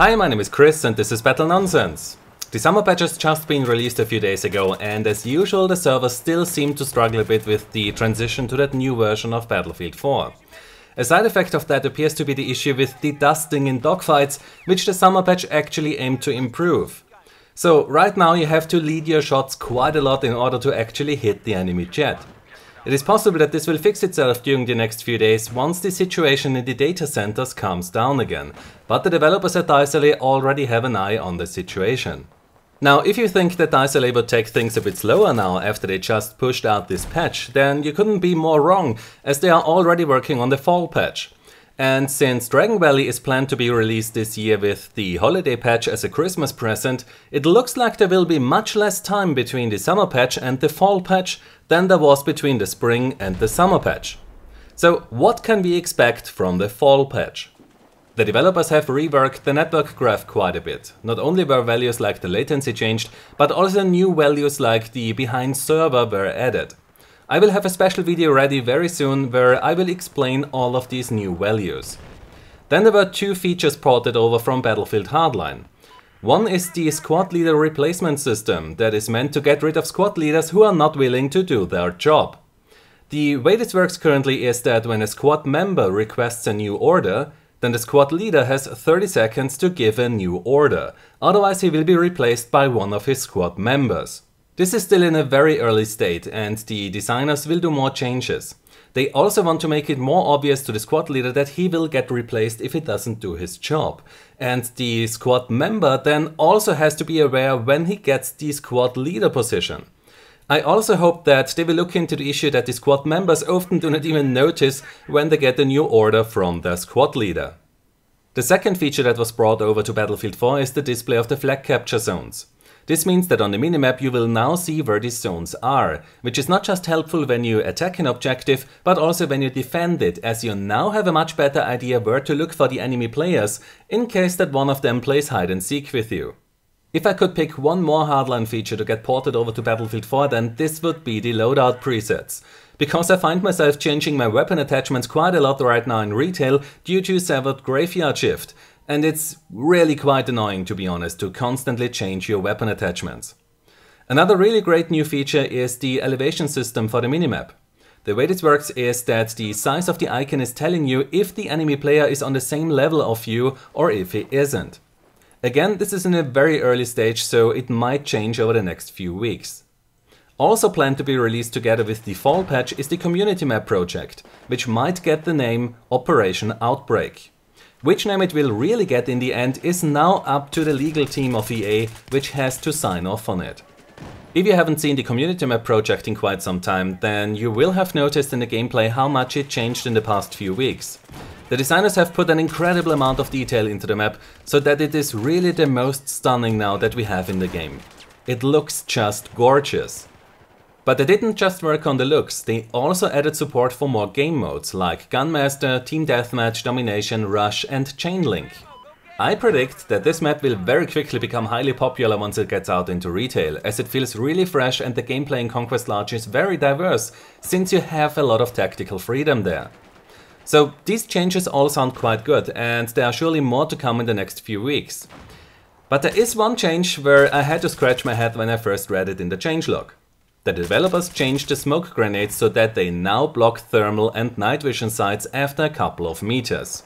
Hi, my name is Chris and this is Battle Nonsense. The summer patch has just been released a few days ago and as usual the servers still seem to struggle a bit with the transition to that new version of Battlefield 4. A side effect of that appears to be the issue with the dusting in dogfights, which the summer patch actually aimed to improve. So right now you have to lead your shots quite a lot in order to actually hit the enemy jet. It is possible that this will fix itself during the next few days once the situation in the data centers calms down again, but the developers at Dice LA already have an eye on the situation. Now, if you think that Dice LA would take things a bit slower now after they just pushed out this patch, then you couldn't be more wrong, as they are already working on the fall patch. And since Dragon Valley is planned to be released this year with the holiday patch as a Christmas present, it looks like there will be much less time between the summer patch and the fall patch than there was between the spring and the summer patch. So what can we expect from the fall patch? The developers have reworked the network graph quite a bit. Not only were values like the latency changed, but also new values like the behind server were added. I will have a special video ready very soon where I will explain all of these new values. Then there were two features ported over from Battlefield Hardline. One is the squad leader replacement system that is meant to get rid of squad leaders who are not willing to do their job. The way this works currently is that when a squad member requests a new order, then the squad leader has 30 seconds to give a new order, otherwise he will be replaced by one of his squad members. This is still in a very early state and the designers will do more changes. They also want to make it more obvious to the squad leader that he will get replaced if he doesn't do his job. And the squad member then also has to be aware when he gets the squad leader position. I also hope that they will look into the issue that the squad members often do not even notice when they get a new order from their squad leader. The second feature that was brought over to Battlefield 4 is the display of the flag capture zones. This means that on the minimap you will now see where these zones are, which is not just helpful when you attack an objective, but also when you defend it, as you now have a much better idea where to look for the enemy players, in case that one of them plays hide and seek with you. If I could pick one more hardline feature to get ported over to Battlefield 4, then this would be the loadout presets. Because I find myself changing my weapon attachments quite a lot right now in retail due to severed graveyard shift. And it's really quite annoying, to be honest, to constantly change your weapon attachments. Another really great new feature is the elevation system for the minimap. The way this works is that the size of the icon is telling you if the enemy player is on the same level of you or if he isn't. Again, this is in a very early stage, so it might change over the next few weeks. Also planned to be released together with the fall patch is the Community Map Project, which might get the name Operation Outbreak. Which name it will really get in the end is now up to the legal team of EA, which has to sign off on it. If you haven't seen the Community Map Project in quite some time, then you will have noticed in the gameplay how much it changed in the past few weeks. The designers have put an incredible amount of detail into the map, so that it is really the most stunning now that we have in the game. It looks just gorgeous. But they didn't just work on the looks, they also added support for more game modes like Gunmaster, Team Deathmatch, Domination, Rush and Chainlink. I predict that this map will very quickly become highly popular once it gets out into retail, as it feels really fresh and the gameplay in Conquest Large is very diverse, since you have a lot of tactical freedom there. So these changes all sound quite good and there are surely more to come in the next few weeks. But there is one change where I had to scratch my head when I first read it in the changelog. The developers changed the smoke grenades so that they now block thermal and night vision sights after a couple of meters.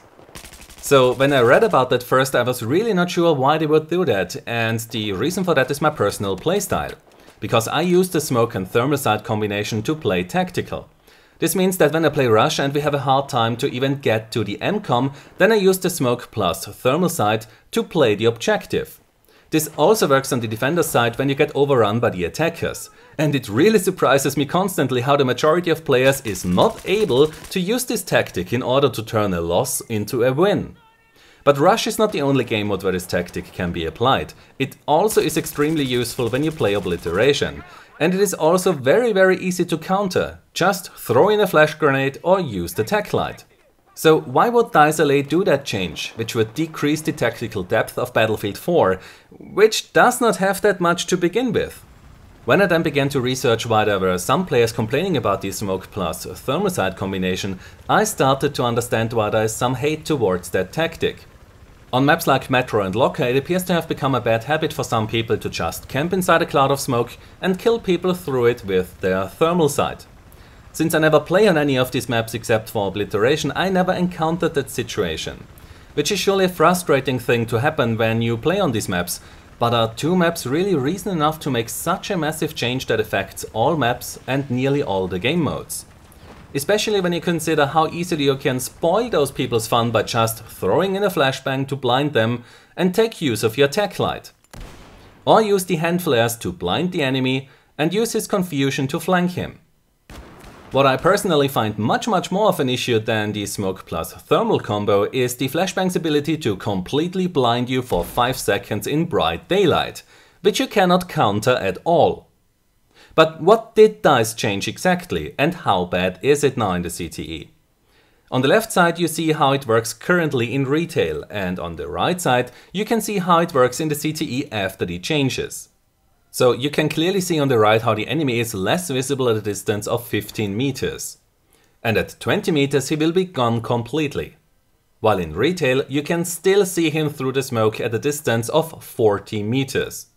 So when I read about that first, I was really not sure why they would do that, and the reason for that is my personal playstyle. Because I use the smoke and thermal sight combination to play tactical. This means that when I play Rush and we have a hard time to even get to the MCOM, then I use the smoke plus thermal sight to play the objective. This also works on the defender's side when you get overrun by the attackers. And it really surprises me constantly how the majority of players is not able to use this tactic in order to turn a loss into a win. But Rush is not the only game mode where this tactic can be applied. It also is extremely useful when you play Obliteration. And it is also very easy to counter. Just throw in a flash grenade or use the tech light. So why would Dice LA do that change, which would decrease the tactical depth of Battlefield 4, which does not have that much to begin with? When I then began to research why there were some players complaining about the smoke plus thermal sight combination, I started to understand why there is some hate towards that tactic. On maps like Metro and Locker, it appears to have become a bad habit for some people to just camp inside a cloud of smoke and kill people through it with their thermal sight. Since I never play on any of these maps except for Obliteration, I never encountered that situation. Which is surely a frustrating thing to happen when you play on these maps, but are two maps really reason enough to make such a massive change that affects all maps and nearly all the game modes? Especially when you consider how easily you can spoil those people's fun by just throwing in a flashbang to blind them and take use of your tech light. Or use the hand flares to blind the enemy and use his confusion to flank him. What I personally find much more of an issue than the smoke plus thermal combo is the flashbang's ability to completely blind you for 5 seconds in bright daylight, which you cannot counter at all. But what did DICE change exactly, and how bad is it now in the CTE? On the left side you see how it works currently in retail, and on the right side you can see how it works in the CTE after the changes. So you can clearly see on the right how the enemy is less visible at a distance of 15 meters. And at 20 meters he will be gone completely. While in retail you can still see him through the smoke at a distance of 40 meters.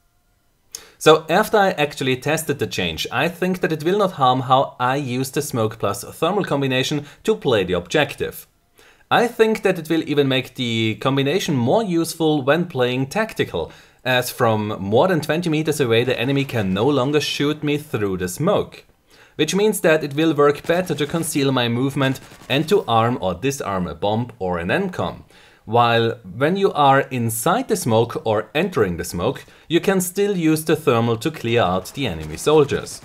So after I actually tested the change, I think that it will not harm how I use the smoke plus thermal combination to play the objective. I think that it will even make the combination more useful when playing tactical, as from more than 20 meters away the enemy can no longer shoot me through the smoke. Which means that it will work better to conceal my movement and to arm or disarm a bomb or an MCOM. While when you are inside the smoke or entering the smoke, you can still use the thermal to clear out the enemy soldiers.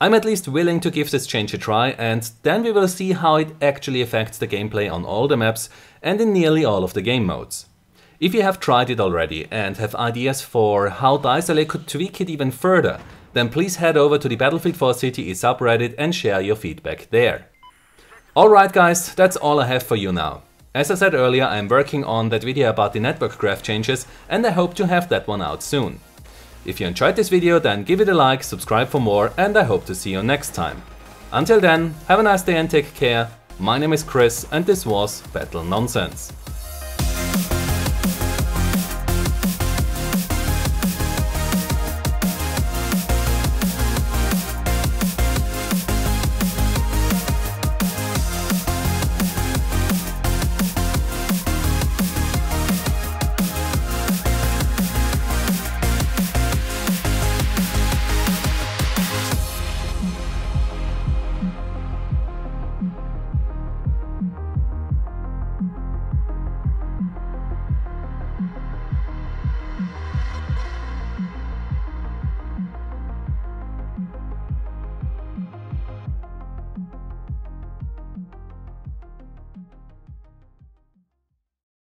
I'm at least willing to give this change a try, and then we will see how it actually affects the gameplay on all the maps and in nearly all of the game modes. If you have tried it already and have ideas for how Dice LA could tweak it even further, then please head over to the Battlefield 4 CTE subreddit and share your feedback there. Alright guys, that's all I have for you now. As I said earlier, I'm working on that video about the network graph changes and I hope to have that one out soon. If you enjoyed this video, then give it a like, subscribe for more, and I hope to see you next time. Until then, have a nice day and take care. My name is Chris and this was Battle Nonsense.